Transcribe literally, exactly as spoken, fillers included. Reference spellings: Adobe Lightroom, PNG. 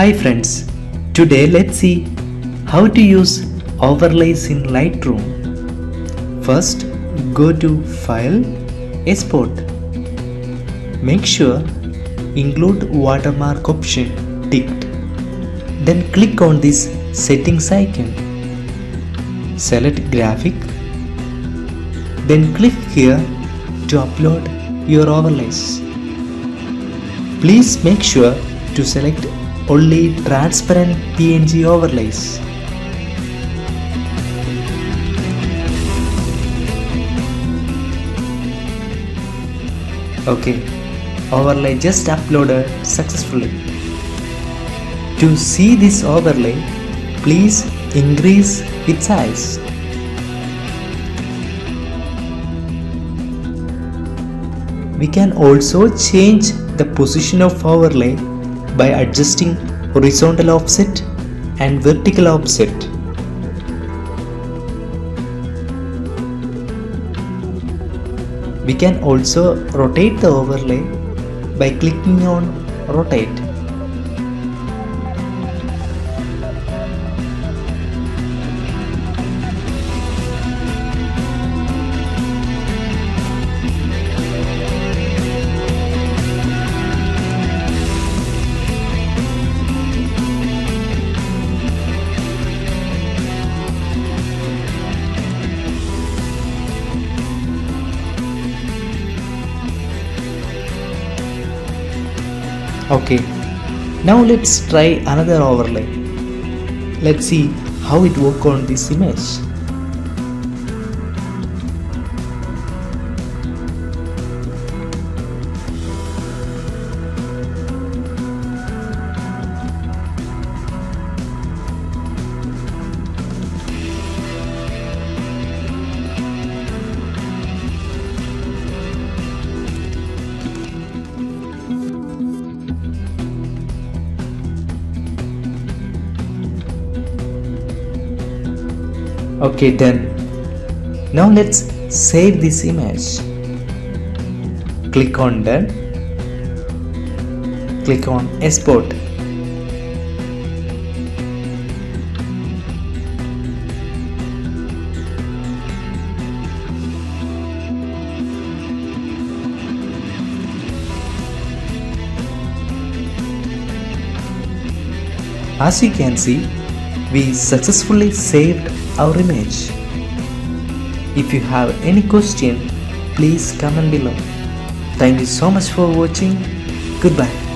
Hi friends, today let's see how to use overlays in Lightroom. First, go to File, Export. Make sure Include Watermark option ticked. Then click on this settings icon. Select Graphic. Then click here to upload your overlays. Please make sure to select only transparent P N G overlays. Okay, overlay just uploaded successfully. To see this overlay, please increase its size. We can also change the position of overlay by adjusting horizontal offset and vertical offset. We can also rotate the overlay by clicking on Rotate. Okay, now let's try another overlay. Let's see how it works on this image. Okay, done. Now let's save this image. Click on Done. Click on Export. As you can see, we successfully saved our image. If you have any question, please comment below. Thank you so much for watching. Goodbye.